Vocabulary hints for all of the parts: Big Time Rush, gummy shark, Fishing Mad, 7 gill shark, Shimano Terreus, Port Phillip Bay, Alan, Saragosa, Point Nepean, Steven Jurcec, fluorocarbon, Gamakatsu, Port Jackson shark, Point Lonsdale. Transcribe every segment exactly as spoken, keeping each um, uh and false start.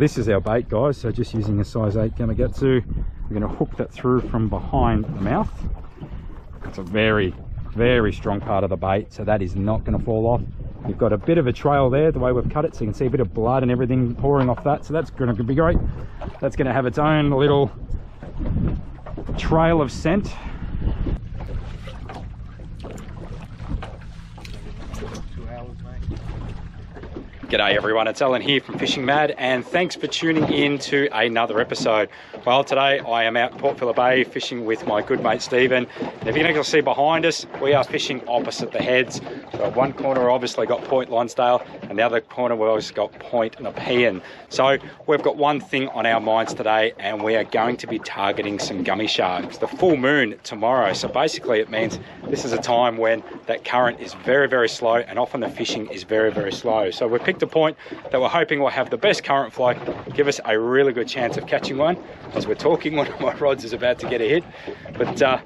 this is our bait, guys. So just using a size eight Gamakatsu, we're going to hook that through from behind the mouth. It's a very, very strong part of the bait, so that is not going to fall off. You've got a bit of a trail there, the way we've cut it, so you can see a bit of blood and everything pouring off that, so that's going to be great. That's going to have its own little trail of scent. G'day everyone, it's Alan here from Fishing Mad, and thanks for tuning in to another episode. Well, today I am out Port Phillip Bay fishing with my good mate Stephen. And if you can see behind us, we are fishing opposite the heads. So one corner obviously got Point Lonsdale, and the other corner we've also got Point Nepean. So we've got one thing on our minds today, and we are going to be targeting some gummy sharks. The full moon tomorrow, so basically it means this is a time when that current is very, very slow, and often the fishing is very, very slow. So we've picked the point that we're hoping will have the best current flow, give us a really good chance of catching one. As we're talking, one of my rods is about to get a hit, but uh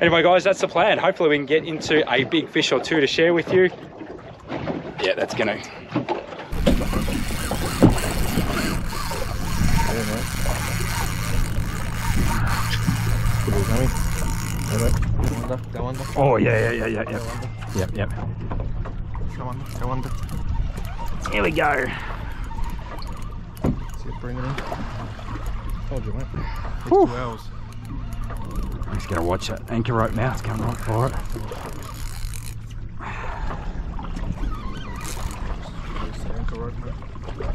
anyway guys, that's the plan. Hopefully we can get into a big fish or two to share with you. Yeah, that's gonna oh yeah yeah yeah yeah yep yep go on go on Here we go. That's it, bring it in. Told you, mate. Two hours. I'm just going to watch it. Anchor rope now, it's coming right for it. Just the anchor rope, mate. Yeah,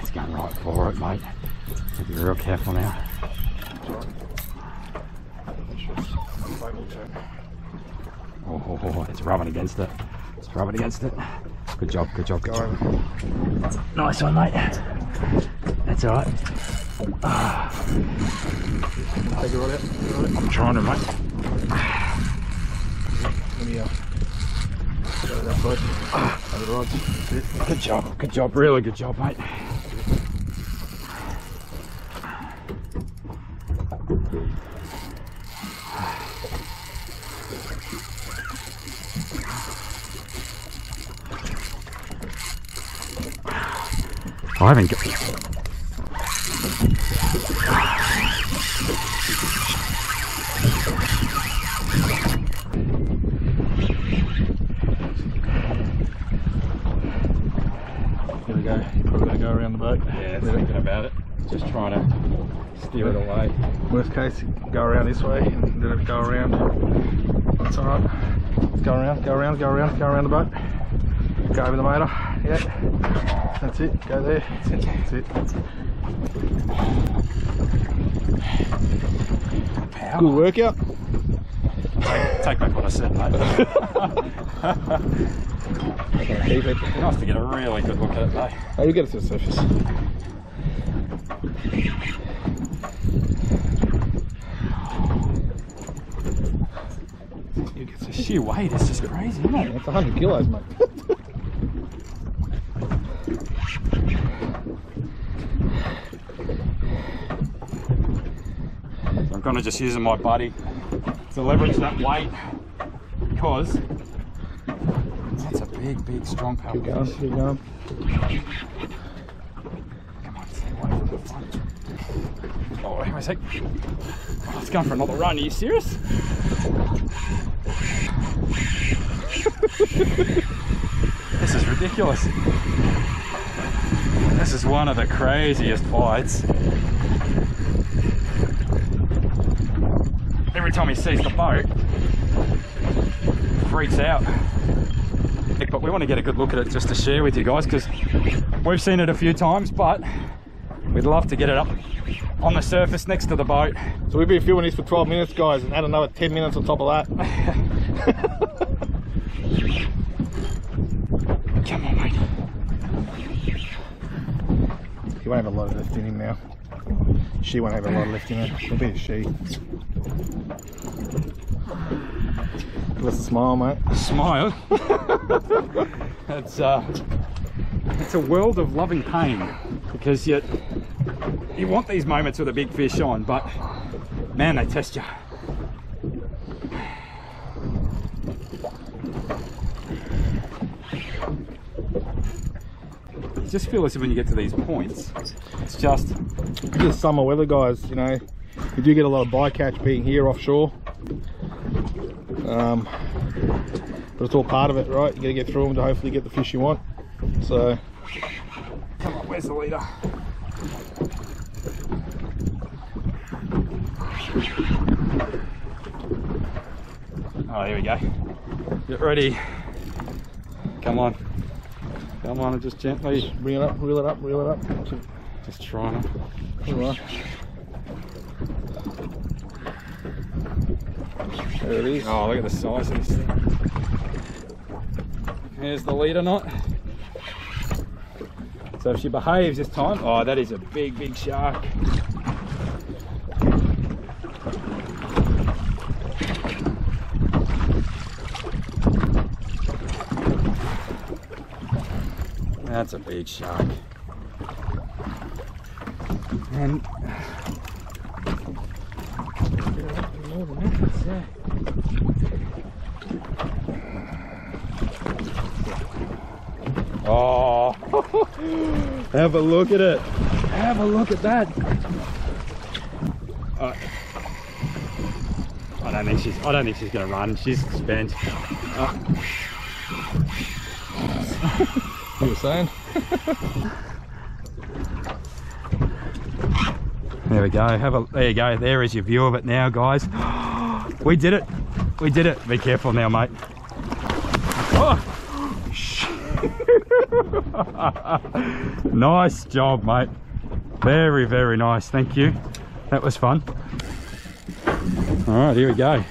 it's going right for it, mate. Have to be real careful now. Oh, it's rubbing against it. It's rubbing against it. Good job, good job, good job. Nice one, mate. That's all right. I'm trying to, mate. Good job, good job, really good job, mate. I haven't got Here we go, you probably gotta go around the boat. Yeah, that's thinking about it. Just trying to steer it away. Worst case, go around this way and then go around. That's alright. Go around, go around, go around, go around the boat. Go over the motor. Yeah. That's it, go there. That's it. That's it. That's it. Good workout. Take, take back what I said, mate. Keep it. Nice to get a really good look at it, mate. Oh, you get it to the surface. The sheer weight is just crazy, isn't it? It's one hundred kilos, mate. I'm kind of just using my buddy to leverage that weight, because that's a big, big, strong power. Keep going, keep going. Come on, stay away from the front. Oh, hang on a sec. Oh, it's going for another run. Are you serious? This is ridiculous. This is one of the craziest fights. Every time he sees the boat, freaks out. But we want to get a good look at it just to share with you guys, because we've seen it a few times, but we'd love to get it up on the surface next to the boat. So we've been filming this for twelve minutes, guys, and add another ten minutes on top of that. Come on, mate. He won't have a lot left in him now. She won't have a lot left in her. It'll be a she. Let's smile, mate. Smile? It's, uh, it's a world of loving pain, because you, you want these moments with a big fish on, but man, they test you. You just feel as if when you get to these points, it's just... Just summer weather, guys, you know. We do get a lot of bycatch being here offshore. Um, but it's all part of it, right? You gotta get through them to hopefully get the fish you want. So... Come on, where's the leader? Oh, here we go. Get ready. Come on. Come on and just gently... Just bring it up, reel it up, reel it up. Just try not. Right. There it is. Oh, look at the size of this thing. Here's the leader knot. So if she behaves this time... Oh, that is a big, big shark. That's a big shark. And oh, have a look at it. Have a look at that. Uh, I don't think she's. I don't think she's going to run. She's spent. Oh. You were saying? There we go. Have a there you go. There is your view of it now, guys. We did it. We did it. Be careful now, mate. Oh, shit. Nice job, mate. Very, very nice. Thank you. That was fun. All right, here we go.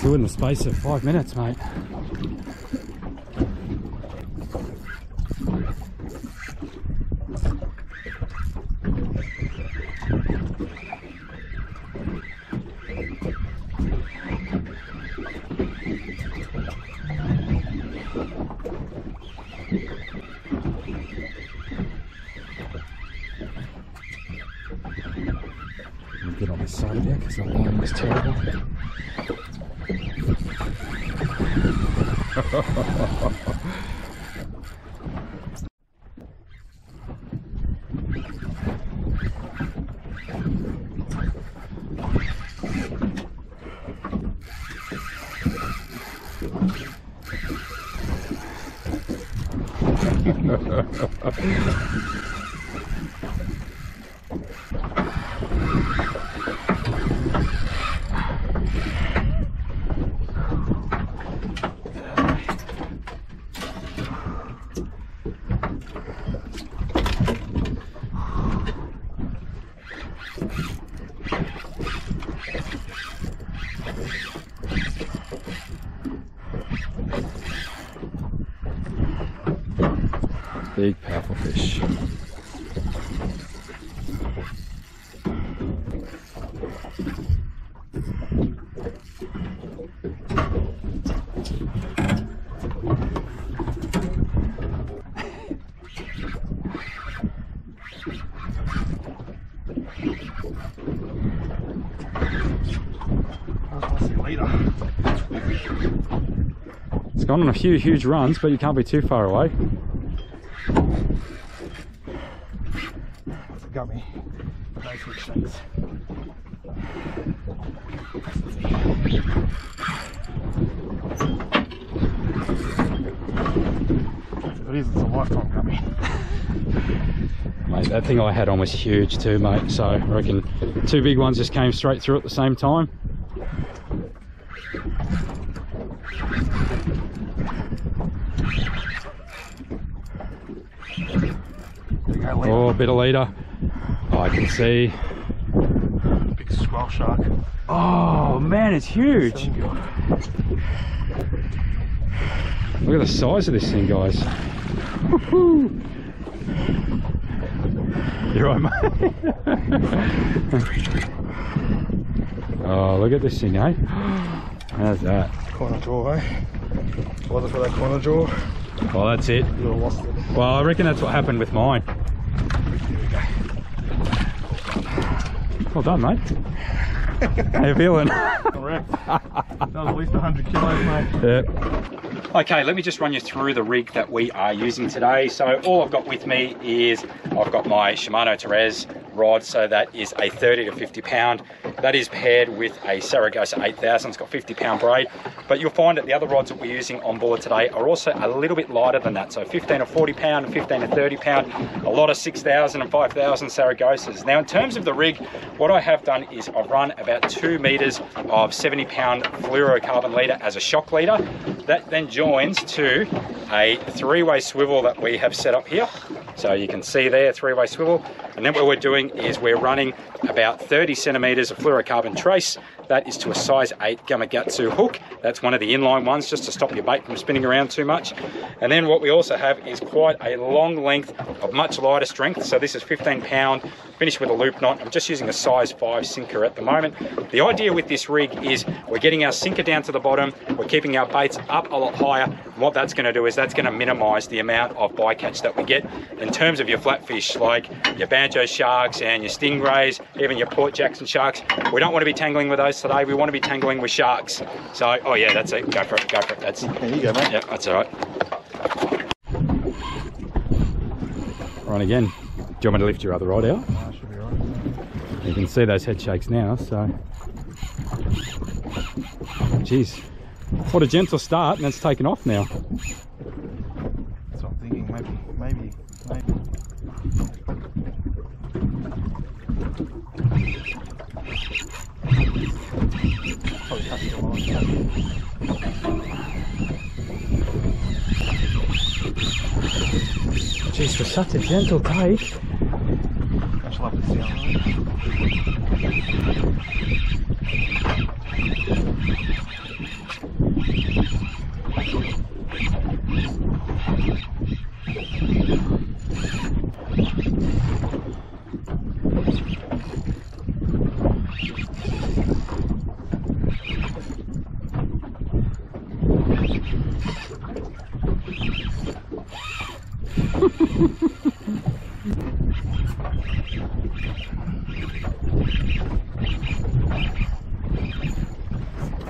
Two in the space of five minutes, mate. Get on this side of there because the line was terrible. Big, powerful fish. It's gone on a few huge runs, but you can't be too far away. Gummy. Nice big shakes. It is, it's a lifetime gummy. Mate, that thing I had on was huge too, mate, so I reckon two big ones just came straight through at the same time. Oh, a bit of leader. Oh, I can see. Big swell shark. Oh man, it's huge. Look at the size of this thing, guys. You're right, mate. Oh, look at this thing, eh? How's that? Corner jaw, eh? What is that corner jaw? Well, that's it. Well, I reckon that's what happened with mine. Well done, mate. How you feeling? Correct. That was at least one hundred kilos, mate. Yep. Okay, let me just run you through the rig that we are using today. So all I've got with me is I've got my Shimano Terreus rod. So that is a thirty to fifty pound. That is paired with a Saragosa eight thousand. It's got fifty pound braid. But you'll find that the other rods that we're using on board today are also a little bit lighter than that. So fifteen or forty pound, fifteen or thirty pound, a lot of six thousand and five thousand Saragosas. Now in terms of the rig, what I have done is I've run about two meters of seventy pound fluorocarbon leader as a shock leader. That then joins to a three-way swivel that we have set up here. So you can see there, three-way swivel. And then what we're doing is we're running about thirty centimeters of fluorocarbon trace. That is to a size eight Gamakatsu hook. That's one of the inline ones, just to stop your bait from spinning around too much. And then what we also have is quite a long length of much lighter strength. So this is fifteen pound, finished with a loop knot. I'm just using a size five sinker at the moment. The idea with this rig is we're getting our sinker down to the bottom, we're keeping our baits up a lot higher. And what that's gonna do is that's gonna minimize the amount of bycatch that we get in terms of your flatfish, like your banjo sharks and your stingrays, even your Port Jackson sharks. We don't wanna be tangling with those today. We wanna be tangling with sharks. So, oh yeah, that's it, go for it, go for it. That's, there you go, mate. Yeah, that's all right. Right again. Do you want me to lift your other rod out? No, should be all right. You can see those head shakes now, so. Jeez, what a gentle start, and it's taken off now. That's what I'm thinking, maybe, maybe, maybe. Jeez, for such a gentle take. I'd love to see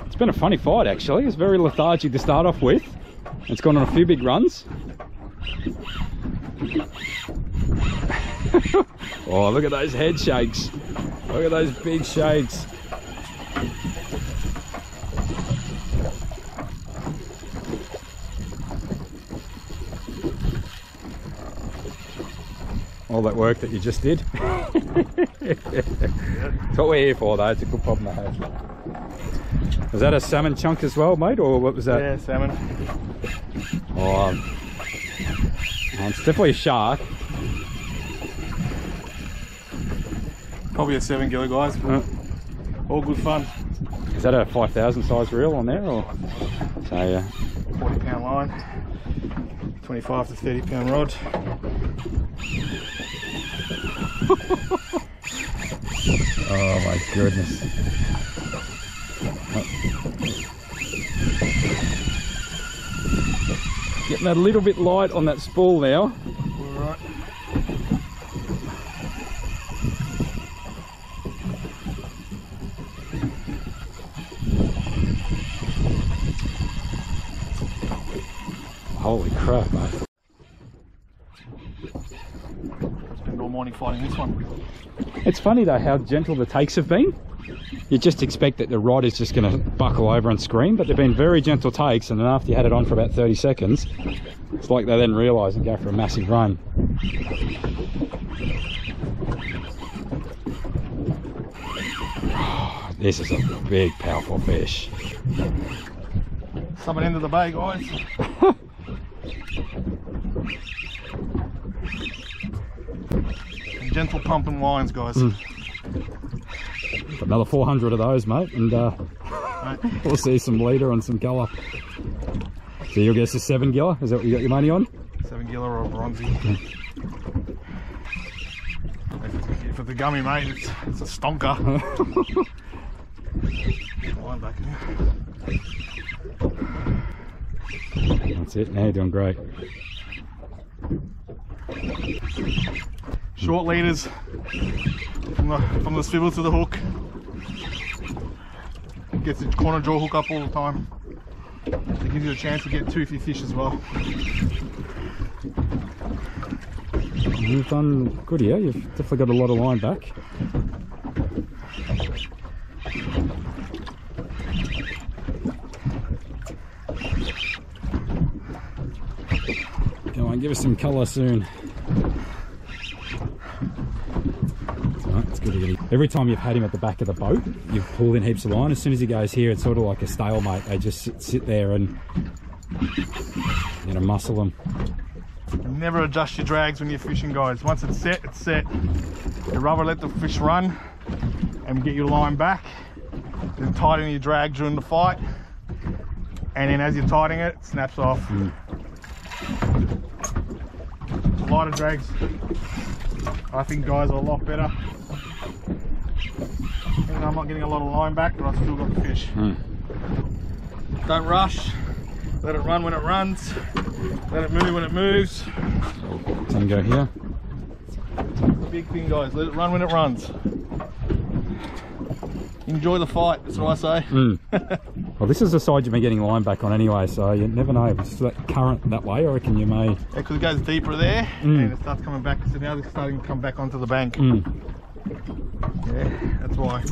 It's been a funny fight actually. It's very lethargic to start off with. It's gone on a few big runs. Oh, look at those head shakes. Look at those big shakes. All that work that you just did. That's what we're here for though. It's a good problem to have. Was that a salmon chunk as well, mate, or what was that? Yeah, salmon. Oh, man, it's definitely a shark. Probably a seven kilo, guys. Uh, all good fun. Is that a five thousand size reel on there, or? So yeah. forty pound line, twenty-five to thirty pound rod. Oh my goodness. Getting a little bit light on that spool now. All right. Holy crap, mate. Spent all morning fighting this one. It's funny though how gentle the takes have been. You just expect that the rod is just going to buckle over and scream, but they've been very gentle takes, and then after you had it on for about thirty seconds, it's like they then realise and go for a massive run. Oh, this is a big, powerful fish. Coming into the bay, guys. Gentle pumping lines, guys. Mm. Another four hundred of those, mate, and uh, we'll see some leader and some colour. So your guess is seven giller? Is that what you got your money on? Seven giller or a bronzy. if, it's, if it's a gummy, mate, it's, it's a stonker. Get the line back in here. That's it. Now you're doing great. Short leaders from the, from the swivel to the hook. Gets its corner jaw hook up all the time. It gives you a chance to get toothy fish as well. You've done good here. You've definitely got a lot of line back. Come on, give us some colour soon. Every time you've had him at the back of the boat, you've pulled in heaps of line. As soon as he goes here, it's sort of like a stalemate. They just sit, sit there and, you know, muscle them. Never adjust your drags when you're fishing, guys. Once it's set, it's set. You'd rather let the fish run and get your line back, then tighten your drag during the fight, and then as you're tightening it, it snaps off. Mm. A lot of drags, I think, guys, are a lot better. Even though I'm not getting a lot of line back, but I've still got the fish. Mm. Don't rush. Let it run when it runs. Let it move when it moves. Time to go here. Big thing, guys. Let it run when it runs. Enjoy the fight. That's what I say. Mm. Well, this is the side you've been getting line back on anyway, so you never know. If it's that current that way, I reckon you may. Yeah, because it goes deeper there, mm. and it starts coming back. So now it's starting to come back onto the bank. Mm. Yeah, that's why.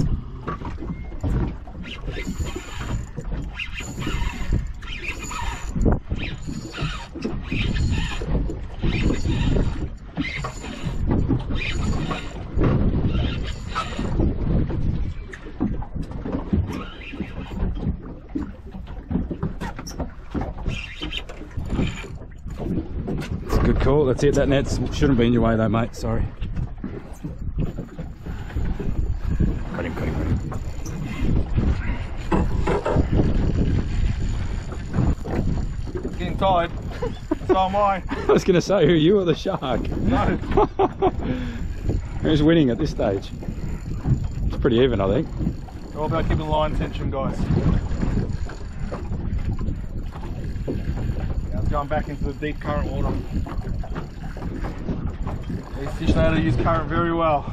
It's a good call. That's it. That net shouldn't be in your way though, mate. Sorry. Getting tired. So am I. I was going to say, who are you or the shark? No. Who's winning at this stage? It's pretty even, I think. It's all about keeping line tension, guys. Now it's going back into the deep current water. These fish know how to use current very well.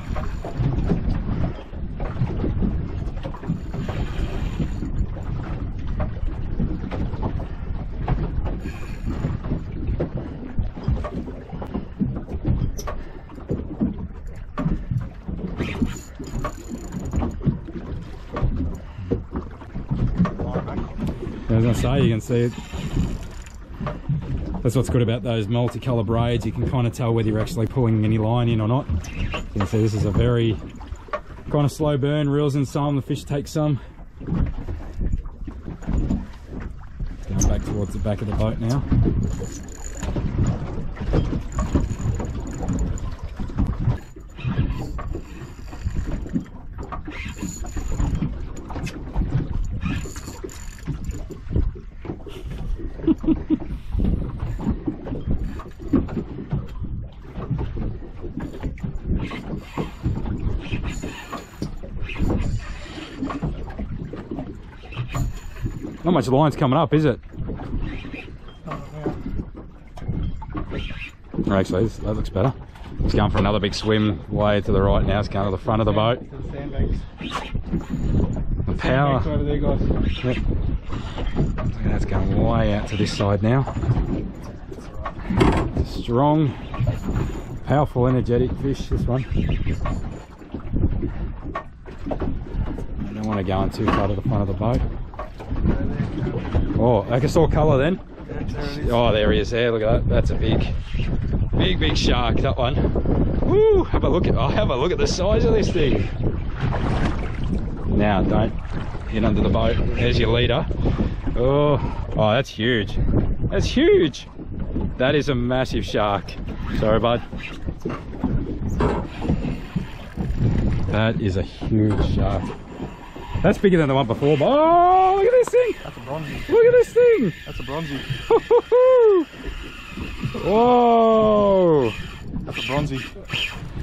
As I say, you can see it. That's what's good about those multicolour braids. You can kind of tell whether you're actually pulling any line in or not. You can see this is a very kind of slow burn. Reels in some, the fish takes some. Down back towards the back of the boat now. Not much line's coming up, is it? Oh, actually, this, that looks better. It's going for another big swim way to the right now. It's going to the front of the boat. To the sandbags. The power. Sandbags over there, guys. Yep. Look at that's going way out to this side now. It's a strong, powerful, energetic fish, this one. I don't want to go in too far to the front of the boat. Oh, I saw colour then. Oh, there he is there. Look at that. That's a big, big, big shark, that one. Woo! Have a look at, oh, have a look at the size of this thing. Now, don't get under the boat. There's your leader. Oh, oh, that's huge. That's huge. That is a massive shark. Sorry, bud. That is a huge shark. That's bigger than the one before, but oh, look at this thing! That's a bronzy. Look at this thing! That's a bronzy. Whoa! That's a bronzy.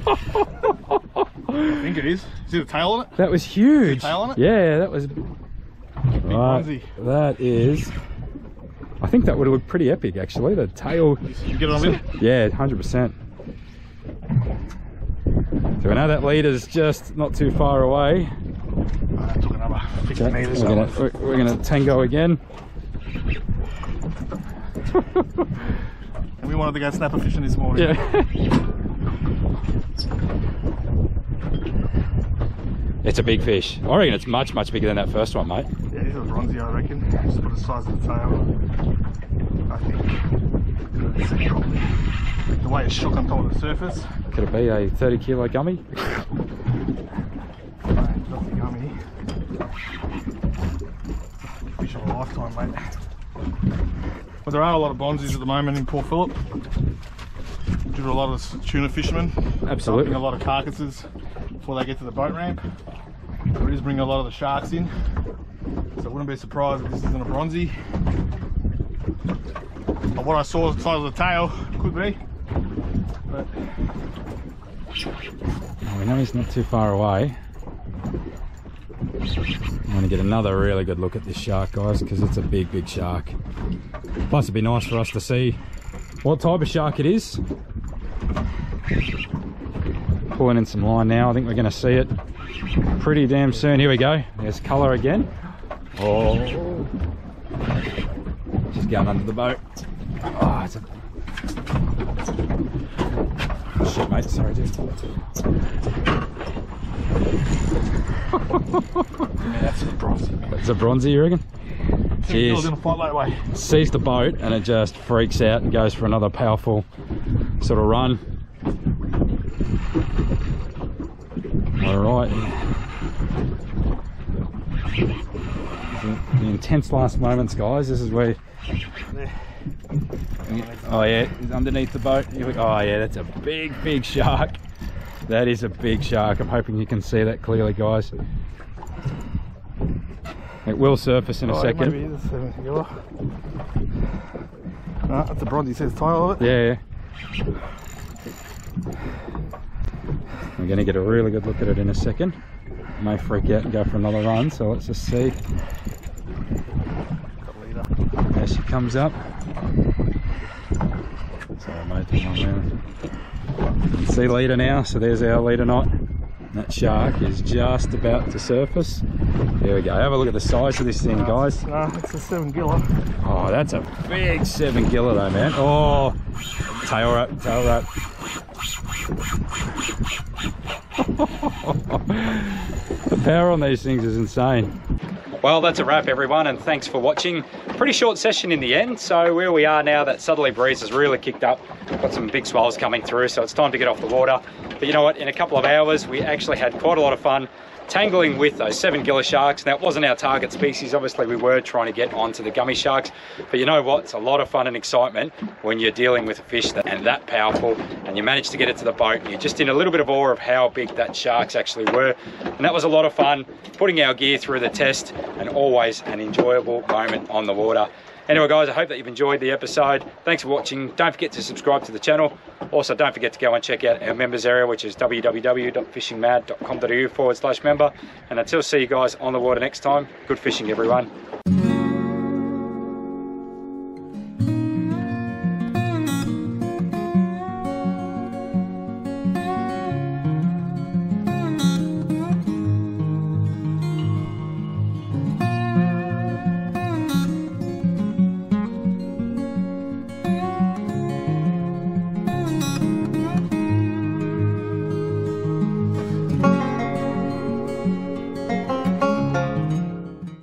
I think it is. See the tail on it? That was huge. See the tail on it? Yeah, that was. Big bronzy. That is. I I think that would have looked pretty epic actually, the tail. You get it on there? Yeah, one hundred percent. So we know that leader's just not too far away. I took another fifty metres. We're going to tango again. We wanted to go snapper fishing this morning. Yeah. It's a big fish. I reckon it's much, much bigger than that first one, mate. Yeah, he's a bronzy, I reckon. Just put the size of the tail, I think. The way it shook on top of the surface. Could it be a thirty kilo gummy? No, it's not the gummy. Fish of a lifetime, mate. But there are a lot of bonzies at the moment in Port Phillip, due to a lot of tuna fishermen. Absolutely. Dumping a lot of carcasses before they get to the boat ramp. But it is bringing a lot of the sharks in, so I wouldn't be surprised if this isn't a bronzy. But what I saw, the size of the tail, could be. But well, we know he's not too far away. I want to get another really good look at this shark, guys, because it's a big, big shark. Plus it'd be nice for us to see what type of shark it is. Pulling in some line now. I think we're going to see it pretty damn soon. Here we go. There's colour again. Oh, just going under the boat. Oh, it's a... oh shit, mate. Sorry, dude. Yeah, that's a bronzy, man. That's a bronzy, you reckon? Jeez. Sees the boat and it just freaks out and goes for another powerful sort of run. Alright. The intense last moments, guys. This is where... oh yeah, he's underneath the boat. Oh yeah, that's a big, big shark. That is a big shark. I'm hoping you can see that clearly, guys. It will surface in a oh, second. It is a ah, that's a bronzy, says tail of it. Yeah, yeah. We're going to get a really good look at it in a second. It may freak out and go for another run, so let's just see. There she comes up. Sorry, mate, the one round. You can see leader now, so there's our leader knot. That shark is just about to surface. There we go. Have a look at the size of this thing, guys. No, it's a seven giller. Oh, that's a big seven giller though, man. Oh, tail wrap, tail wrap. The power on these things is insane. Well, that's a wrap, everyone, and thanks for watching. Pretty short session in the end, so where we are now, that southerly breeze has really kicked up. We've got some big swells coming through, so it's time to get off the water. But you know what, in a couple of hours, we actually had quite a lot of fun tangling with those seven giller sharks. Now, it wasn't our target species. Obviously, we were trying to get onto the gummy sharks, but you know what? It's a lot of fun and excitement when you're dealing with a fish that and that powerful, and you manage to get it to the boat. You're just in a little bit of awe of how big that sharks actually were, and that was a lot of fun, putting our gear through the test, and always an enjoyable moment on the water. Anyway, guys, I hope that you've enjoyed the episode. Thanks for watching. Don't forget to subscribe to the channel. Also, don't forget to go and check out our members area, which is w w w dot fishing mad dot com dot a u forward slash member. And until see you guys on the water next time, good fishing, everyone.